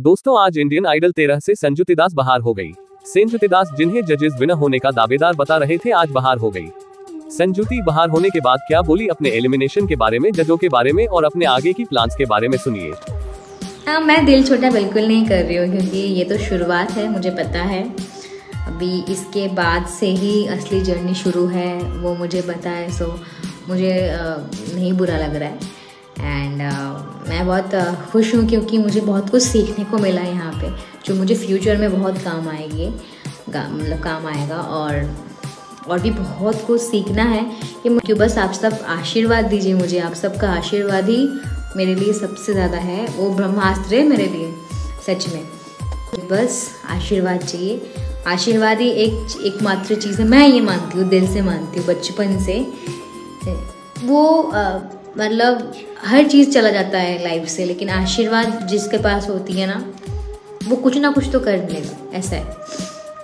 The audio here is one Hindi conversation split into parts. दोस्तों आज इंडियन आइडल 13 से संजूति दास बाहर हो गई। संजूति दास जिन्हें जजेस विनर होने का दावेदार बता रहे थे, आज बाहर हो गई। संजूति बाहर होने के बाद क्या बोली अपने एलिमिनेशन के बारे में, जजों के बारे में और अपने आगे की प्लान्स के बारे में, सुनिए। मैं दिल छोटा बिल्कुल नहीं कर रही हूँ, क्योंकि ये तो शुरुआत है, मुझे पता है। अभी इसके बाद से ही असली जर्नी शुरू है, वो मुझे पता है। सो मुझे नहीं बुरा लग रहा है एंड मैं बहुत खुश हूँ, क्योंकि मुझे बहुत कुछ सीखने को मिला यहाँ पे, जो मुझे फ्यूचर में बहुत काम आएगी, मतलब काम आएगा। और भी बहुत कुछ सीखना है कि बस आप सब आशीर्वाद दीजिए मुझे। आप सबका आशीर्वाद ही मेरे लिए सबसे ज़्यादा है, वो ब्रह्मास्त्र है मेरे लिए सच में। बस आशीर्वाद चाहिए, आशीर्वाद ही एकमात्र चीज़ है। मैं ये मानती हूँ, दिल से मानती हूँ, बचपन से। वो मतलब हर चीज़ चला जाता है लाइफ से, लेकिन आशीर्वाद जिसके पास होती है ना, वो कुछ ना कुछ तो कर लेगा, ऐसा है।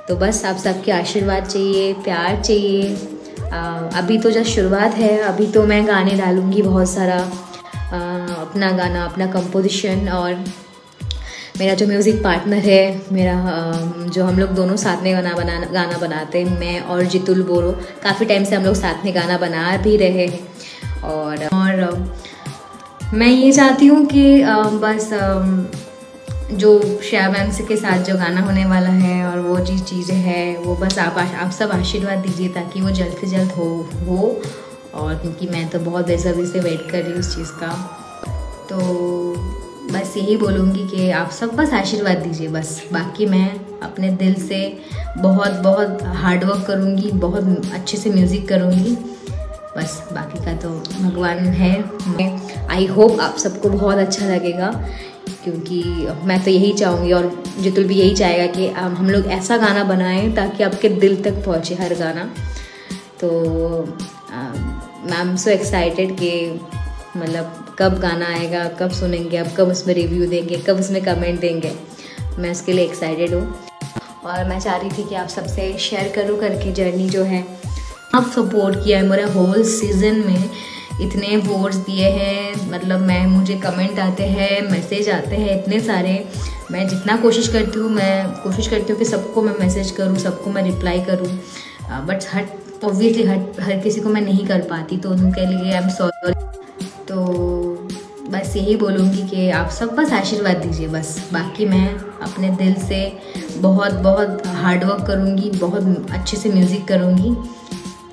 तो बस आप सबके आशीर्वाद चाहिए, प्यार चाहिए। अभी तो जस्ट शुरुआत है, अभी तो मैं गाने डालूँगी बहुत सारा, अपना गाना, अपना कंपोजिशन। और मेरा जो म्यूज़िक पार्टनर है, मेरा जो हम लोग दोनों साथ में गाना बनाते हैं, मैं और जितुल बोरो, काफ़ी टाइम से हम लोग साथ में गाना बना भी रहे हैं। और मैं ये चाहती हूँ कि बस जो श्रेया मैम के साथ जो गाना होने वाला है और वो जिस चीज़ें है, वो बस आप सब आशीर्वाद दीजिए ताकि वो जल्द से जल्द हो। और क्योंकि मैं तो बहुत बेसब्री से वेट कर रही हूँ उस चीज़ का, तो बस यही बोलूँगी कि आप सब बस आशीर्वाद दीजिए बस। बाकी मैं अपने दिल से बहुत बहुत हार्डवर्क करूँगी, बहुत अच्छे से म्यूज़िक करूँगी, बस बाकी का तो भगवान है। आई होप आप सबको बहुत अच्छा लगेगा, क्योंकि मैं तो यही चाहूँगी और जितुल भी यही चाहेगा कि हम लोग ऐसा गाना बनाएं ताकि आपके दिल तक पहुँचे हर गाना। तो आई एम सो एक्साइटेड कि मतलब कब गाना आएगा, कब सुनेंगे आप, कब उसमें रिव्यू देंगे, कब उसमें कमेंट देंगे, मैं उसके लिए एक्साइटेड हूँ। और मैं चाह रही थी कि आप सबसे शेयर करूँ करके जर्नी जो है। आप सपोर्ट किया है मेरा होल सीज़न में, इतने वोट्स दिए हैं, मतलब मुझे कमेंट आते हैं, मैसेज आते हैं इतने सारे। मैं जितना कोशिश करती हूँ, कि सबको मैं मैसेज करूँ, सबको मैं रिप्लाई करूँ, बट ऑब्वियसली हर किसी को मैं नहीं कर पाती, तो उनके लिए आई एम सॉरी। तो बस यही बोलूँगी कि आप सब बस आशीर्वाद दीजिए बस। बाकी मैं अपने दिल से बहुत बहुत हार्डवर्क करूँगी, बहुत अच्छे से म्यूज़िक करूँगी,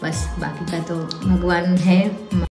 बस बाकी का तो भगवान है।